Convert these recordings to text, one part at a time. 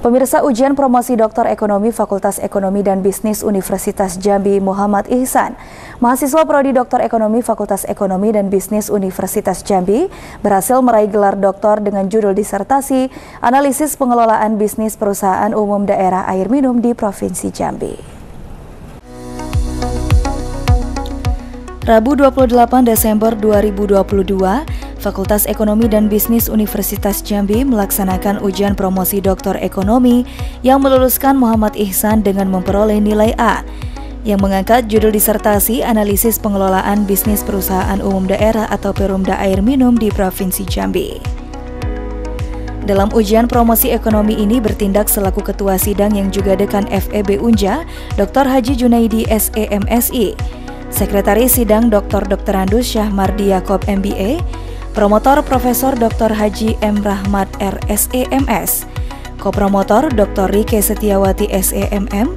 Pemirsa, ujian promosi Doktor Ekonomi Fakultas Ekonomi dan Bisnis Universitas Jambi Muhammad Ihsan, mahasiswa prodi Doktor Ekonomi Fakultas Ekonomi dan Bisnis Universitas Jambi berhasil meraih gelar doktor dengan judul disertasi Analisis Pengelolaan Bisnis Perusahaan Umum Daerah Air Minum di Provinsi Jambi. Rabu 28 Desember 2022, Fakultas Ekonomi dan Bisnis Universitas Jambi melaksanakan ujian promosi Doktor Ekonomi yang meluluskan Muhammad Ihsan dengan memperoleh nilai A, yang mengangkat judul disertasi Analisis Pengelolaan Bisnis Perusahaan Umum Daerah atau Perumda Air Minum di Provinsi Jambi. Dalam ujian promosi ekonomi ini bertindak selaku ketua sidang yang juga dekan FEB Unja, Dr. Haji Junaidi SEMSI, sekretaris sidang Dr. Andus Syahmar Diakob MBA, promotor Profesor Dr. Haji M. Rahmat R. SEMS, kopromotor Dr. Rike Setiawati SEMM,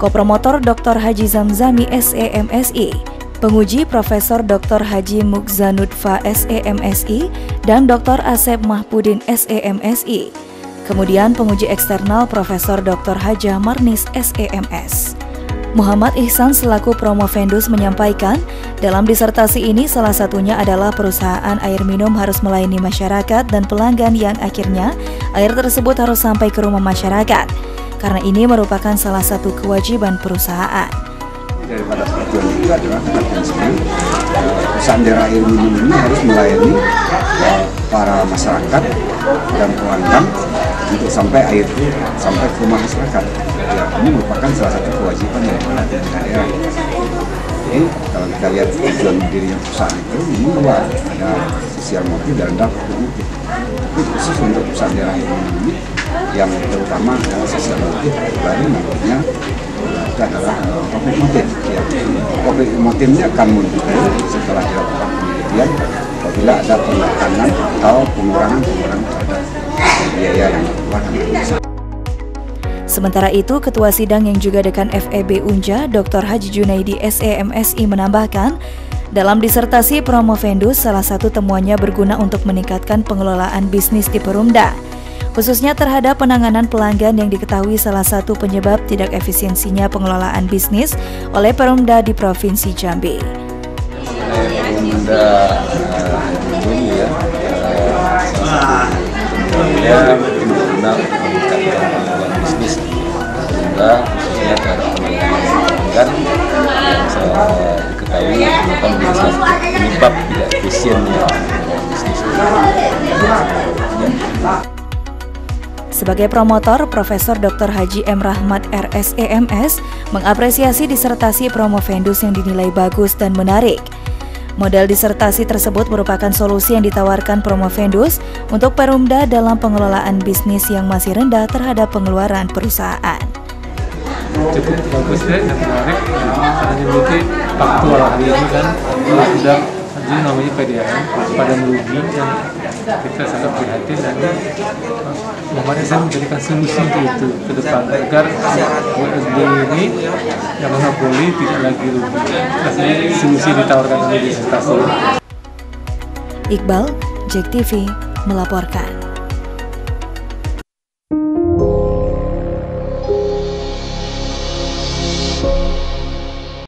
kopromotor Dr. Haji Zamzami SEMSI, penguji Profesor Dr. Haji Mukzanudfa SEMSI dan Dr. Asep Mahbudin SEMSI. Kemudian penguji eksternal Profesor Dr. Haja Marnis SEMS. Muhammad Ihsan selaku promovendus menyampaikan, dalam disertasi ini salah satunya adalah perusahaan air minum harus melayani masyarakat dan pelanggan yang akhirnya air tersebut harus sampai ke rumah masyarakat, karena ini merupakan salah satu kewajiban perusahaan. Daripada tujuan itu adalah potensinya perusahaan daerah air minum ini harus melayani para masyarakat dan pelanggan untuk sampai air itu sampai ke rumah masyarakat. Ya, ini merupakan salah satu kewajiban dari pemerintah daerah. Jadi kalau kita lihat tujuan dirinya perusahaan itu, ini luar ada sosial motif dan dampak politik. Tapi khusus untuk perusahaan daerah air minum ini yang terutama adalah sosial motif, dari nantinya adalah public motive. Ya, public motive-nya akan muncul setelah dilakukan penelitian apabila ada penekanan atau pengurangan terhadap biaya yang dikeluarkan perusahaan. Sementara itu, Ketua Sidang yang juga dekan FEB Unja, Dr. Haji Junaidi SEMSI menambahkan, dalam disertasi promovendus salah satu temuannya berguna untuk meningkatkan pengelolaan bisnis di Perumda, khususnya terhadap penanganan pelanggan yang diketahui salah satu penyebab tidak efisiensinya pengelolaan bisnis oleh Perumda di Provinsi Jambi. Perumda ini ya, salah satu berguna untuk meningkatkan pengelolaan bisnis Perumda, khususnya terhadap pelanggan yang diketahui merupakan penyebab tidak efisiennya pengelolaan bisnis. Sebagai promotor, Profesor Dr. Haji M. Rahmat R. SEMS mengapresiasi disertasi promovendus yang dinilai bagus dan menarik. Modal disertasi tersebut merupakan solusi yang ditawarkan promovendus untuk Perumda dalam pengelolaan bisnis yang masih rendah terhadap pengeluaran perusahaan. Cukup bagus dan menarik, karena memiliki faktual hari ini kan sudah jadi namanya PDAM pada merugi dan kita sangat prihatin, dan Muhammad Ihsan memberikan solusi untuk itu ke depan agar USD ini yang monopoli tidak lagi rugi. Rasanya solusi ditawarkan oleh disertasi. Iqbal, JEK TV melaporkan.